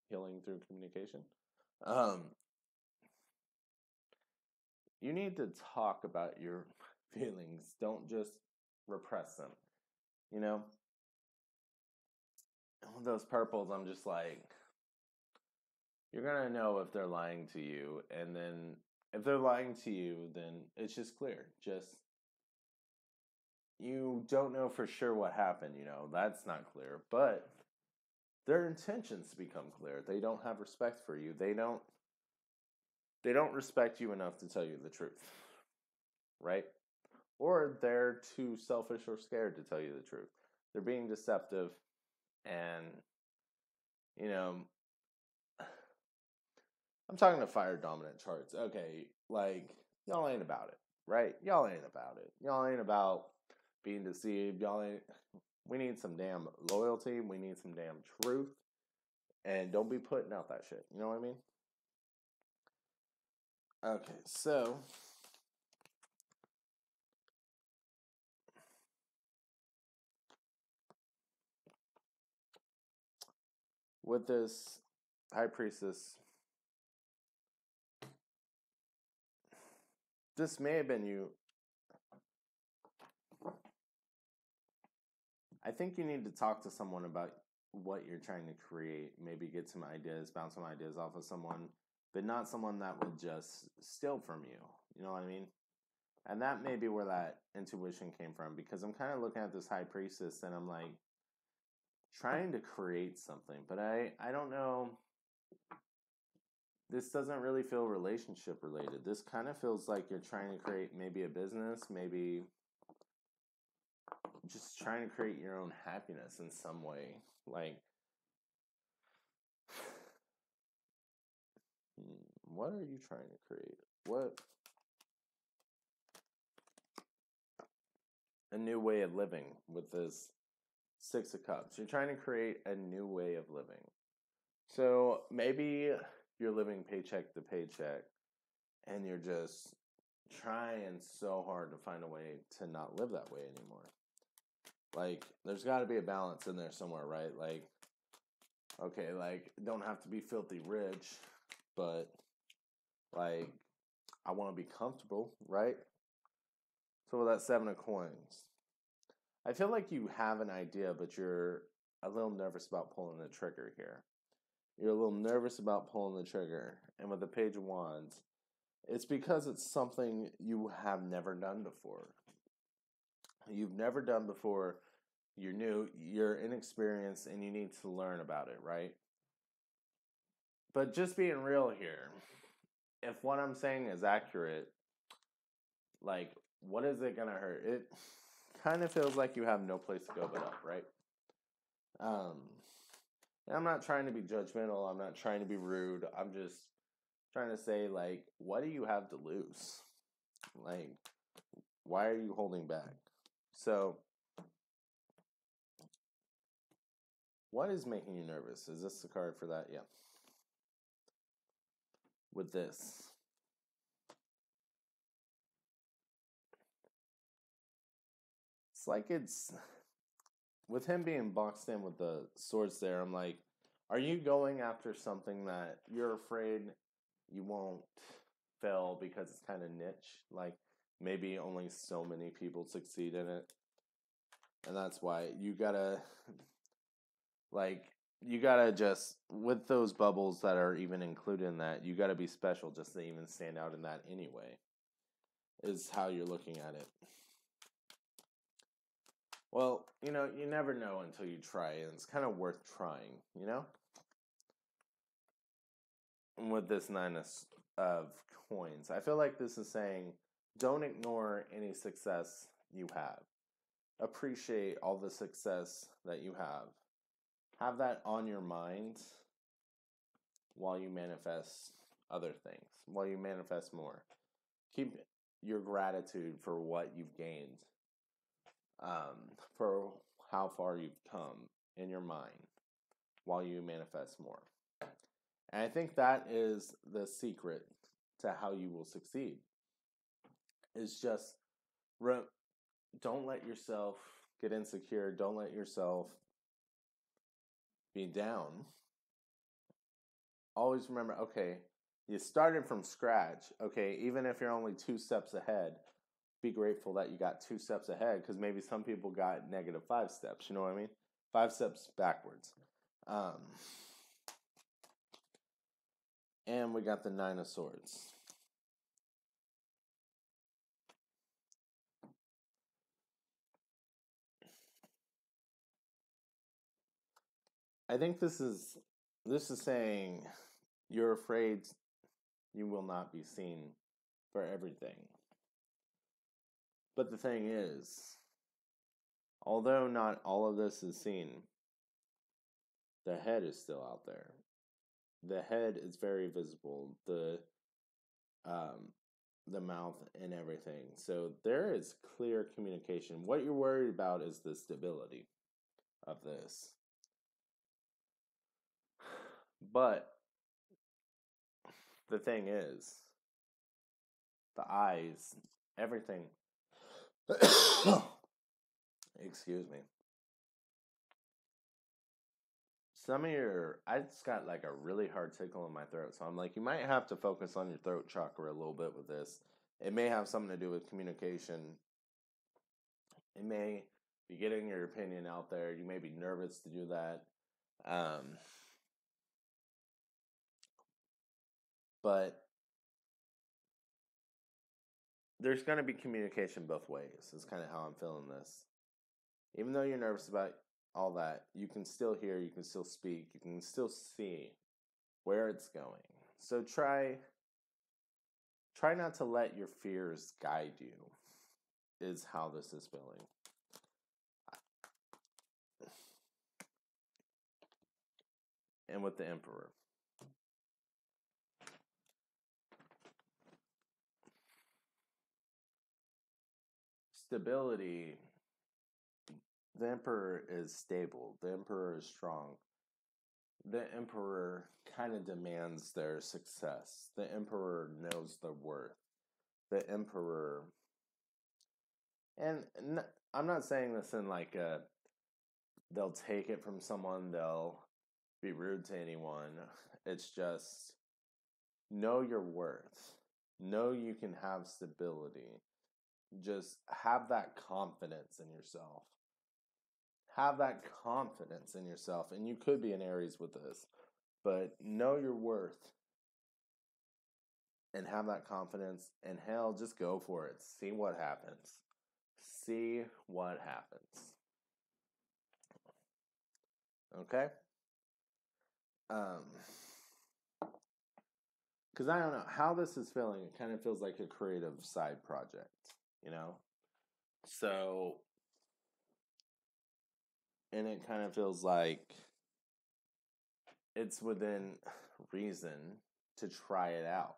Healing through communication. You need to talk about your feelings. Don't just repress them, you know? With those purples, I'm just like, you're going to know if they're lying to you. And then if they're lying to you, then it's just clear. Just, you don't know for sure what happened, you know? That's not clear. But their intentions become clear. They don't have respect for you. They don't respect you enough to tell you the truth, right? Or they're too selfish or scared to tell you the truth. They're being deceptive, and, you know, I'm talking to fire dominant charts. Okay, like, y'all ain't about it, right? Y'all ain't about it. Y'all ain't about being deceived. Y'all ain't, we need some damn loyalty. We need some damn truth. And don't be putting out that shit. You know what I mean? Okay, so with this High Priestess, this may have been you. I think you need to talk to someone about what you're trying to create. Maybe get some ideas, bounce some ideas off of someone, but not someone that will just steal from you. You know what I mean? And that may be where that intuition came from, because I'm kind of looking at this High Priestess and I'm like, trying to create something, but I don't know. This doesn't really feel relationship related. This kind of feels like you're trying to create maybe a business, maybe just trying to create your own happiness in some way. Like, what are you trying to create? What? A new way of living with this Six of Cups. You're trying to create a new way of living. So maybe you're living paycheck to paycheck and you're just trying so hard to find a way to not live that way anymore. Like, there's got to be a balance in there somewhere, right? Like, okay, like, don't have to be filthy rich, but, like, I want to be comfortable, right? So with that Seven of Coins, I feel like you have an idea, but you're a little nervous about pulling the trigger here. You're a little nervous about pulling the trigger. And with the Page of Wands, it's because it's something you have never done before. You've never done before. You're new, you're inexperienced, and you need to learn about it, right? But just being real here, if what I'm saying is accurate, like, what is it going to hurt? It kind of feels like you have no place to go but up, right? I'm not trying to be judgmental. I'm not trying to be rude. I'm just trying to say, like, what do you have to lose? Like, why are you holding back? So, what is making you nervous? Is this the card for that? Yeah. With this. It's like it's... With him being boxed in with the swords there, I'm like, are you going after something that you're afraid you won't fail because it's kind of niche? Like, maybe only so many people succeed in it. And that's why you gotta, like, you gotta just, with those bubbles that are even included in that, you gotta be special just to even stand out in that anyway, is how you're looking at it. Well, you know, you never know until you try, and it's kind of worth trying, you know? And with this Nine of Coins, I feel like this is saying, don't ignore any success you have. Appreciate all the success that you have. Have that on your mind while you manifest other things, while you manifest more. Keep your gratitude for what you've gained. For how far you've come in your mind while you manifest more. And I think that is the secret to how you will succeed. Is just don't let yourself get insecure. Don't let yourself be down. Always remember, okay, you started from scratch. Okay, even if you're only 2 steps ahead, be grateful that you got 2 steps ahead, because maybe some people got -5 steps, you know what I mean? 5 steps backwards. And we got the Nine of Swords. I think this is saying you're afraid you will not be seen for everything. But the thing is, although not all of this is seen, the head is still out there. The head is very visible, the mouth and everything. So there is clear communication. What you're worried about is the stability of this. But the thing is, the eyes, everything... Excuse me. Some of your, I just got like a really hard tickle in my throat, so I'm like, you might have to focus on your throat chakra a little bit with this. It may have something to do with communication. It may be getting your opinion out there. You may be nervous to do that. But there's going to be communication both ways. Is kind of how I'm feeling this. Even though you're nervous about all that, you can still hear, you can still speak, you can still see where it's going. So try not to let your fears guide you, is how this is feeling. And with the Emperor. Stability. The Emperor is stable. The Emperor is strong. The Emperor kind of demands their success. The Emperor knows their worth. The Emperor, and I'm not saying this in like a, they'll take it from someone, they'll be rude to anyone. It's just, know your worth. Know you can have stability. Just have that confidence in yourself. Have that confidence in yourself. And you could be an Aries with this. But know your worth. And have that confidence. And hell, just go for it. See what happens. See what happens. okay? Because I don't know how this is feeling. It kind of feels like a creative side project, you know? So, and it kind of feels like it's within reason to try it out.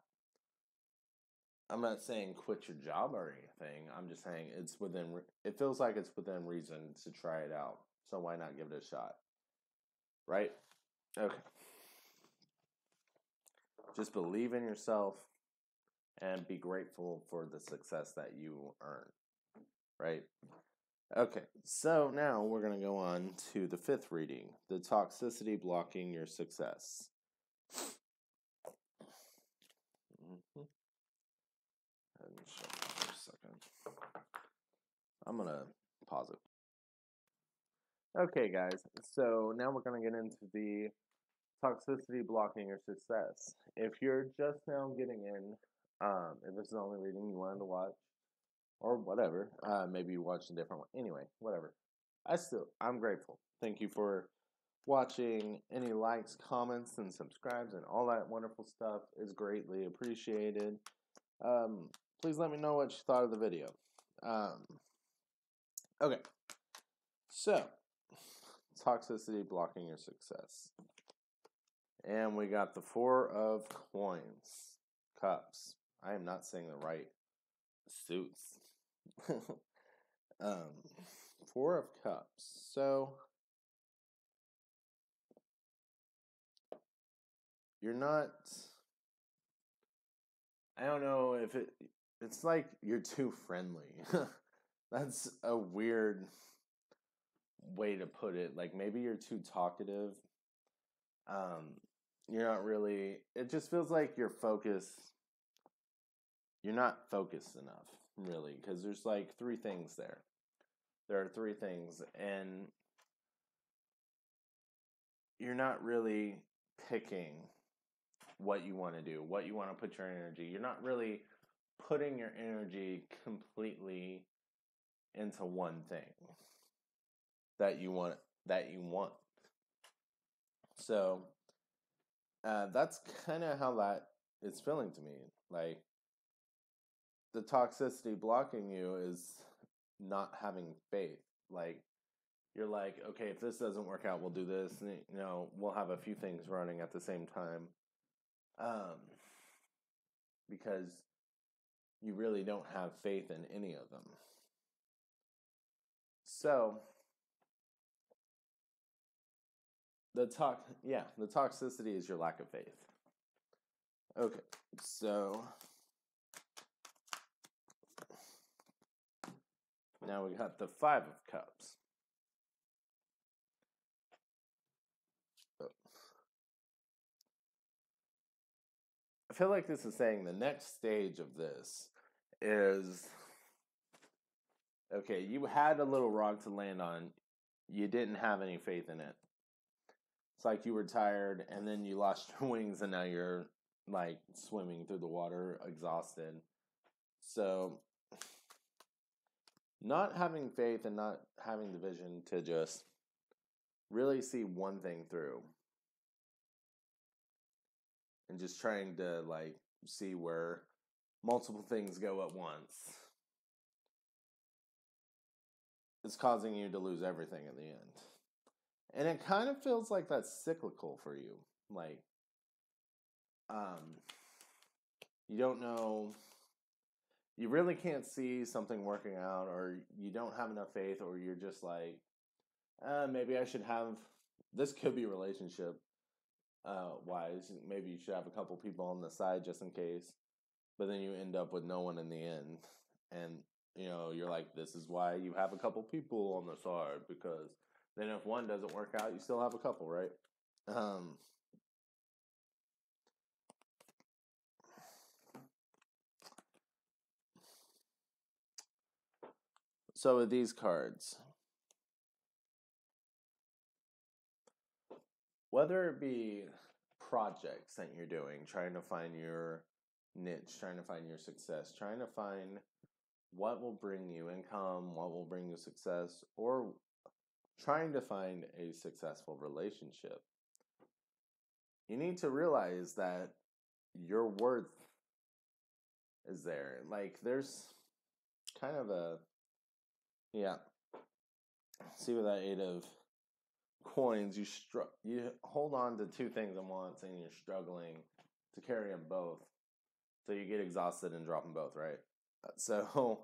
I'm not saying quit your job or anything. I'm just saying it's within, it feels like it's within reason to try it out. So why not give it a shot? Right? Okay. Just believe in yourself and be grateful for the success that you earn. Right? Okay. So now we're going to go on to the fifth reading. The toxicity blocking your success. Mm-hmm. For a second. I'm going to pause it. Okay, guys. So now we're going to get into the toxicity blocking your success. If you're just now getting in, if this is the only reading you wanted to watch, or whatever, maybe you watched a different one. Anyway, whatever. I'm grateful. Thank you for watching. Any likes, comments, and subscribes, and all that wonderful stuff is greatly appreciated. Please let me know what you thought of the video. Okay. So, toxicity blocking your success. And we got the Four of Coins. Cups. I am not saying the right suits. Four of Cups. So, you're not... I don't know if it's like you're too friendly. That's a weird way to put it. Like maybe you're too talkative. You're not really, it just feels like you're not focused enough, really, because there's like three things there. There are three things, and you're not really picking what you want to do, what you want to put your energy. You're not really putting your energy completely into one thing that you want. So that's kind of how that is feeling to me. Like the toxicity blocking you is not having faith. Like you're like, okay, if this doesn't work out, we'll do this. And, you know, we'll have a few things running at the same time. Because you really don't have faith in any of them. So, the toxicity is your lack of faith. Okay, so, now we got the Five of Cups. I feel like this is saying the next stage of this is, okay, you had a little rock to land on, you didn't have any faith in it. It's like you were tired and then you lost your wings and now you're like swimming through the water, exhausted. So not having faith and not having the vision to just really see one thing through. And just trying to, like, see where multiple things go at once. It's causing you to lose everything at the end. And it kind of feels like that's cyclical for you. Like, you don't know, you really can't see something working out, or you don't have enough faith, or you're just like, maybe I should have, this could be a relationship. Wise, maybe you should have a couple people on the side just in case, but then you end up with no one in the end, and you know, you're like, this is why you have a couple people on the side, because then if one doesn't work out, you still have a couple, right? So with these cards, whether it be projects that you're doing, trying to find your niche, trying to find your success, trying to find what will bring you income, what will bring you success, or trying to find a successful relationship, you need to realize that your worth is there. Like, there's kind of a, yeah, see with that Eight of Coins, you hold on to two things at once and you're struggling to carry them both. So you get exhausted and drop them both, right? So,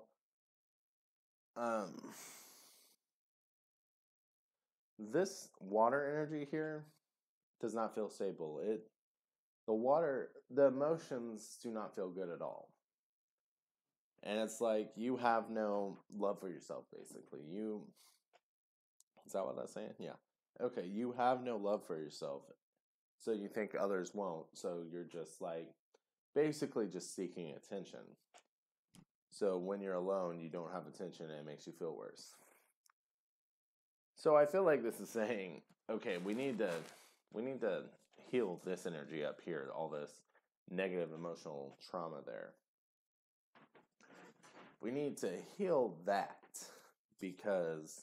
this water energy here does not feel stable. The emotions do not feel good at all. And it's like you have no love for yourself, basically. Is that what that's saying? Yeah. Okay, you have no love for yourself, so you think others won't, so you're just like basically just seeking attention. So when you're alone, you don't have attention and it makes you feel worse. So I feel like this is saying, okay, we need to heal this energy up here, all this negative emotional trauma there. We need to heal that, because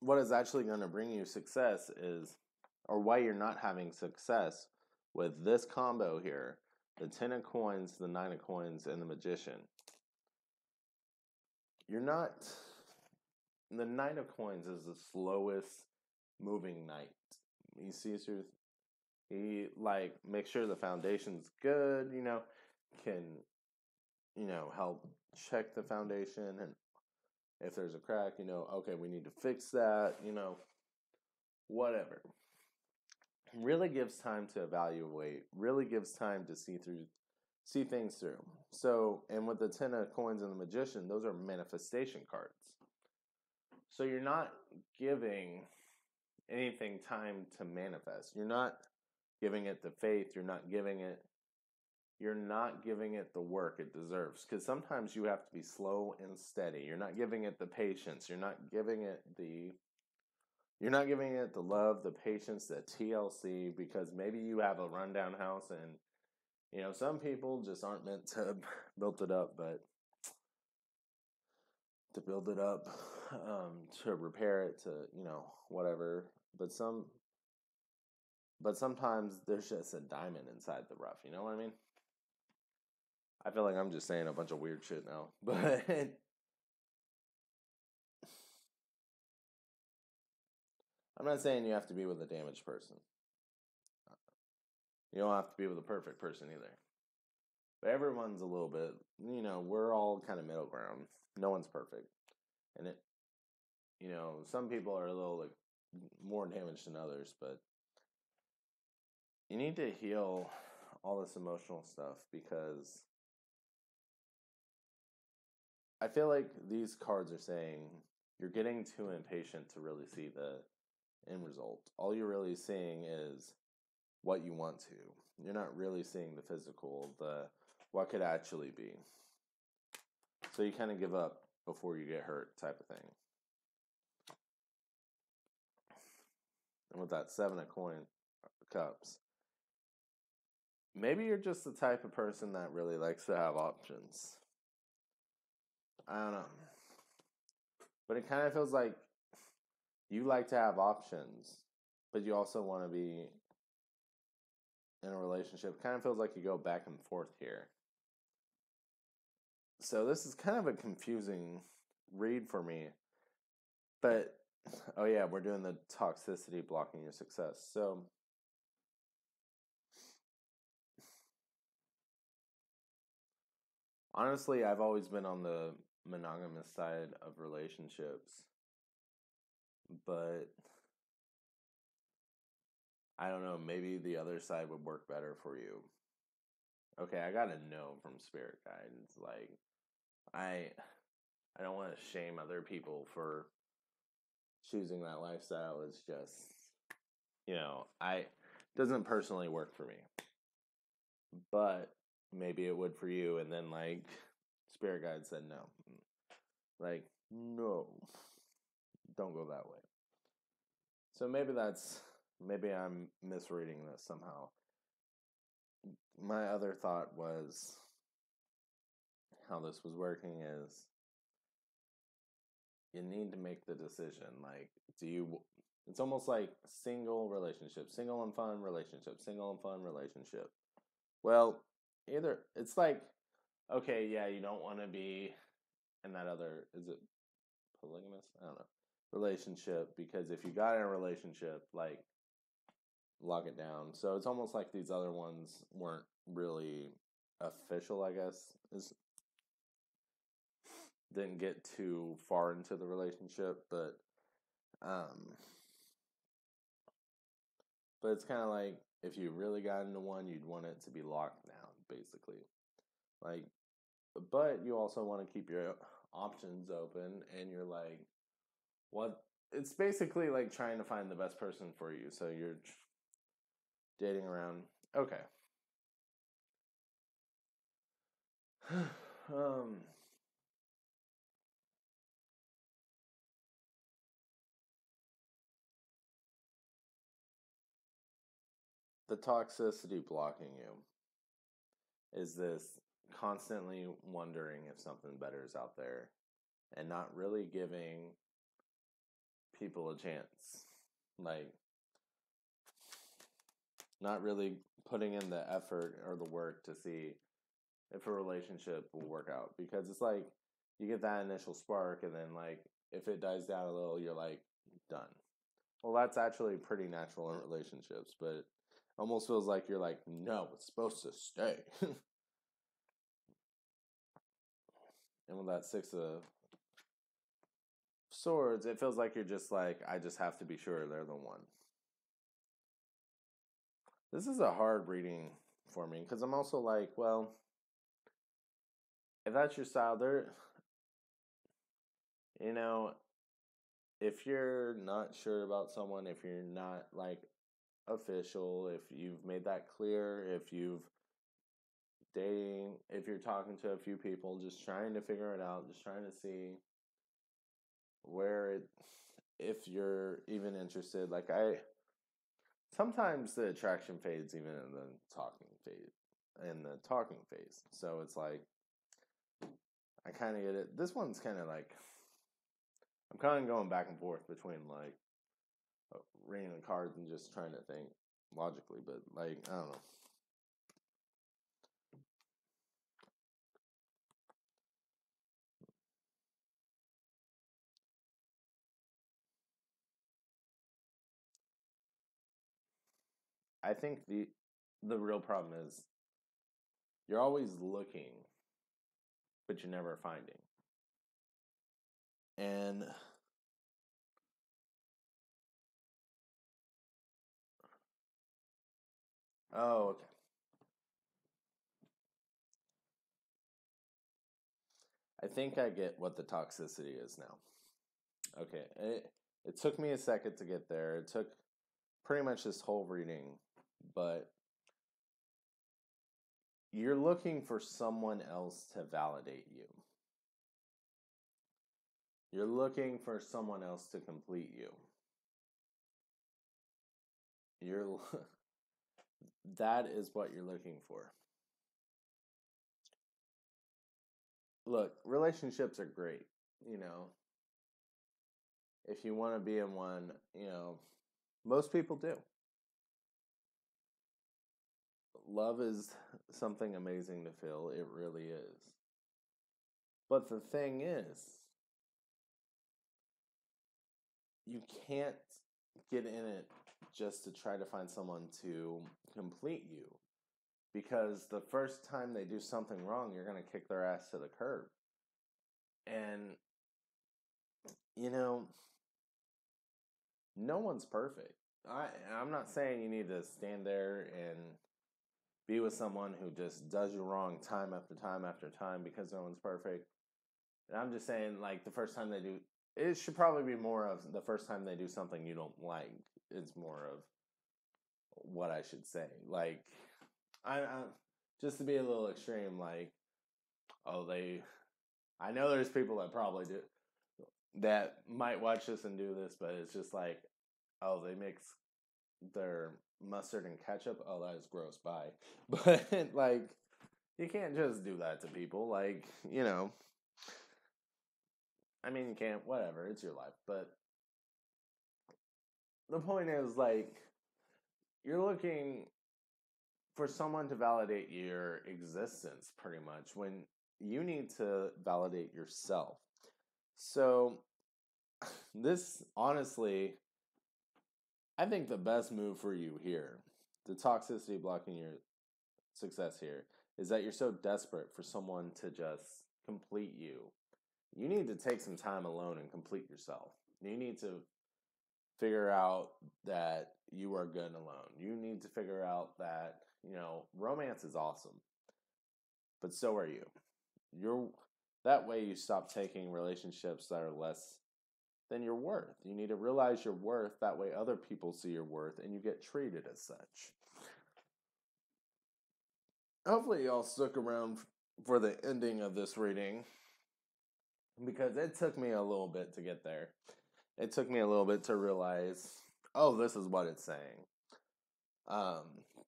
what is actually going to bring you success is, or why you're not having success with this combo here, the Ten of Coins, the Nine of Coins, and the Magician. The Nine of Coins is the slowest moving knight. He sees through, he makes sure the foundation's good, can help check the foundation, and if there's a crack, okay, we need to fix that, whatever. Really gives time to evaluate, really gives time to see things through. So, and with the Ten of Coins and the Magician, those are manifestation cards. So you're not giving anything time to manifest. You're not giving it the faith. You're not giving it the work it deserves. Because sometimes you have to be slow and steady. You're not giving it the patience. You're not giving it the love, the patience, the TLC, because maybe you have a rundown house and, some people just aren't meant to build it up, but to build it up, to repair it, to, whatever. But sometimes there's just a diamond inside the rough, you know what I mean? I feel like I'm just saying a bunch of weird shit now, but I'm not saying you have to be with a damaged person. You don't have to be with a perfect person either. But everyone's a little bit, we're all kind of middle ground. No one's perfect. And some people are a little more damaged than others, but you need to heal all this emotional stuff, because I feel like these cards are saying you're getting too impatient to really see the end result. All you're really seeing is what you want to. You're not really seeing the physical, the what could actually be. So you kind of give up before you get hurt type of thing. And with that Seven of Cups, maybe you're just the type of person that really likes to have options. I don't know. But it kind of feels like you like to have options, but you also want to be in a relationship. Kind of feels like you go back and forth here. So this is kind of a confusing read for me. But, oh yeah, we're doing the toxicity blocking your success. So honestly, I've always been on the monogamous side of relationships, but I don't know, maybe the other side would work better for you. Okay, I gotta know from spirit guides, I don't want to shame other people for choosing that lifestyle. It's just, doesn't personally work for me, but maybe it would for you, and then, spirit guide said no. No. Don't go that way. So maybe I'm misreading this somehow. My other thought was, how this was working is, you need to make the decision. Like, do you... It's almost like single relationship, single and fun relationship, single and fun relationship. Well, either... It's like, okay, yeah, you don't want to be in that other... Is it polygamous? I don't know. Relationship, because if you got in a relationship, like, lock it down. So it's almost like these other ones weren't really official, I guess. Didn't get too far into the relationship, but it's kind of like, if you really got into one, you'd want it to be locked down, basically. Like, but you also want to keep your options open, and you're like, what? It's basically like trying to find the best person for you. So you're dating around. Okay. The toxicity blocking you is this constantly wondering if something better is out there and not really giving people a chance. Like, not really putting in the effort or the work to see if a relationship will work out. Because it's like, you get that initial spark, and then, like, if it dies down a little, you're like, done. Well, that's actually pretty natural in relationships, but it almost feels like you're like, no, it's supposed to stay. And with that Six of Swords, it feels like you're just like, I just have to be sure they're the one. This is a hard reading for me, because I'm also like, well, if that's your style, there, you know, if you're not sure about someone, if you're not, like, official, if you've made that clear, if you've dating, if you're talking to a few people, just trying to figure it out, just trying to see where it, if you're even interested. Like, I sometimes the attraction fades even in the talking phase, so it's like, I kind of get it. This one's kind of like, I'm kind of going back and forth between, like, reading the cards and just trying to think logically, but, like, I don't know. I think the real problem is you're always looking, but you're never finding. And oh, okay. I think I get what the toxicity is now. Okay, it took me a second to get there. It took pretty much this whole reading. But you're looking for someone else to validate you. You're looking for someone else to complete you. You're that is what you're looking for. Look, relationships are great, you know. If you want to be in one, you know, most people do. Love is something amazing to feel. It really is. But the thing is, you can't get in it just to try to find someone to complete you. Because the first time they do something wrong, you're going to kick their ass to the curb. And, you know, no one's perfect. I'm not saying you need to stand there and be with someone who just does you wrong time after time after time because no one's perfect. And I'm just saying, like, the first time they do... It should probably be more of the first time they do something you don't like. It's more of what I should say. Like, I just to be a little extreme, like, oh, they... I know there's people that probably do... that might watch this and do this, but it's just like, oh, they mix their... mustard and ketchup. Oh, that is gross. Bye. But, like, you can't just do that to people. Like, you know, I mean, you can't, whatever, it's your life. But the point is, like, you're looking for someone to validate your existence, pretty much, when you need to validate yourself. So this, honestly, I think the best move for you here, the toxicity blocking your success here, is that you're so desperate for someone to just complete you. You need to take some time alone and complete yourself. You need to figure out that you are good alone. You need to figure out that, you know, romance is awesome, but so are you. You're that way. You stop taking relationships that are less than your worth. You need to realize your worth. That way other people see your worth and you get treated as such. Hopefully y'all stuck around for the ending of this reading, because it took me a little bit to get there. It took me a little bit to realize, oh, this is what it's saying.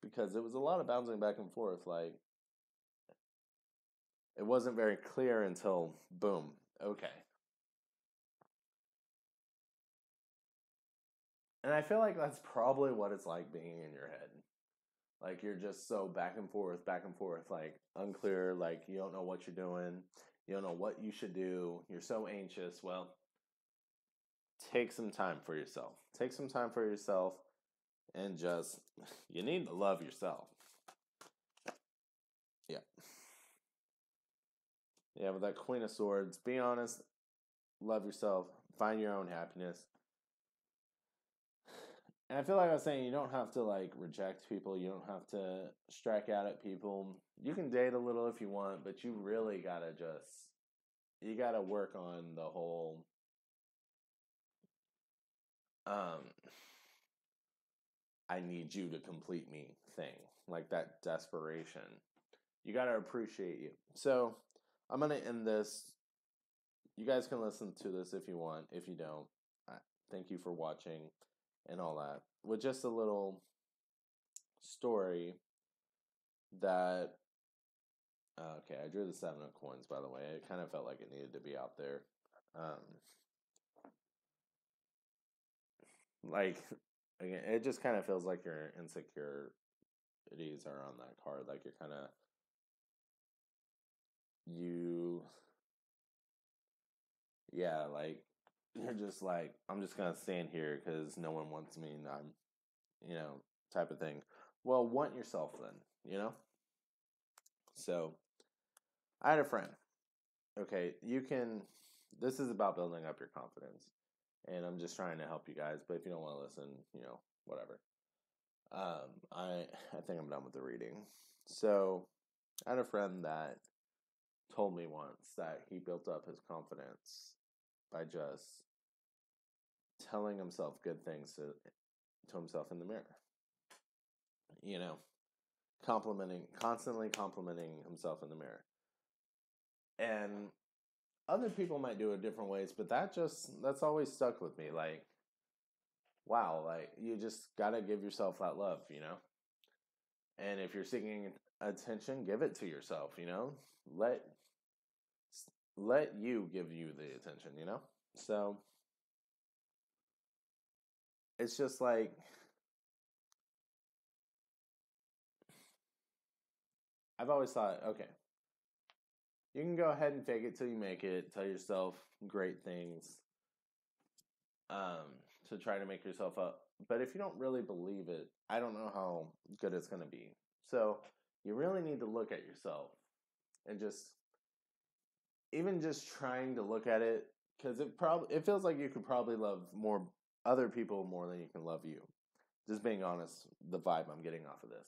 Because it was a lot of bouncing back and forth. Like, it wasn't very clear until, boom, okay. And I feel like that's probably what it's like being in your head. Like, you're just so back and forth, like, unclear, like, you don't know what you're doing. You don't know what you should do. You're so anxious. Well, take some time for yourself. Take some time for yourself and just, you need to love yourself. Yeah. Yeah, with that Queen of Swords, be honest, love yourself, find your own happiness. And I feel like I was saying, you don't have to, like, reject people. You don't have to strike out at people. You can date a little if you want, but you really gotta just, you gotta work on the whole, I need you to complete me thing. Like, that desperation. You gotta appreciate you. So, I'm gonna end this. You guys can listen to this if you want. If you don't, thank you for watching. And all that, with just a little story that, okay, I drew the Seven of Coins, by the way. It kind of felt like it needed to be out there. Like, again, it just kind of feels like your insecurities are on that card. Like, you're kind of, yeah, like, you're just like, I'm just going to stand here because no one wants me and I'm, you know, type of thing. Well, want yourself then, you know? So, I had a friend. Okay, you can, this is about building up your confidence. And I'm just trying to help you guys. But if you don't want to listen, you know, whatever. I think I'm done with the reading. So, I had a friend that told me once that he built up his confidence by just telling himself good things to himself in the mirror. You know, constantly complimenting himself in the mirror. And other people might do it different ways, but that's always stuck with me. Like, wow, like, you just gotta give yourself that love, you know? And if you're seeking attention, give it to yourself, you know? Let you give you the attention, you know? So, it's just like, I've always thought, okay, you can go ahead and fake it till you make it. Tell yourself great things to try to make yourself up. But if you don't really believe it, I don't know how good it's going to be. So, you really need to look at yourself and just, even just trying to look at it, because it feels like you could probably love more other people more than you can love you. Just being honest, the vibe I'm getting off of this.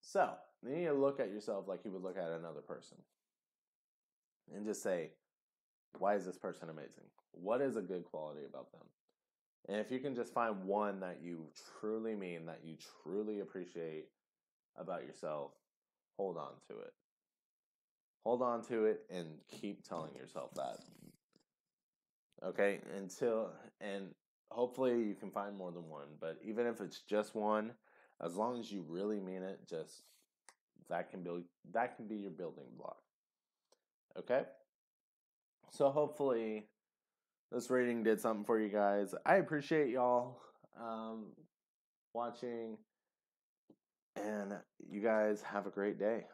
So, you need to look at yourself like you would look at another person. And just say, why is this person amazing? What is a good quality about them? And if you can just find one that you truly mean, that you truly appreciate about yourself, hold on to it. Hold on to it and keep telling yourself that. Okay, and hopefully you can find more than one, but even if it's just one, as long as you really mean it, just that can be your building block. Okay? So hopefully this reading did something for you guys. I appreciate y'all watching, and you guys have a great day.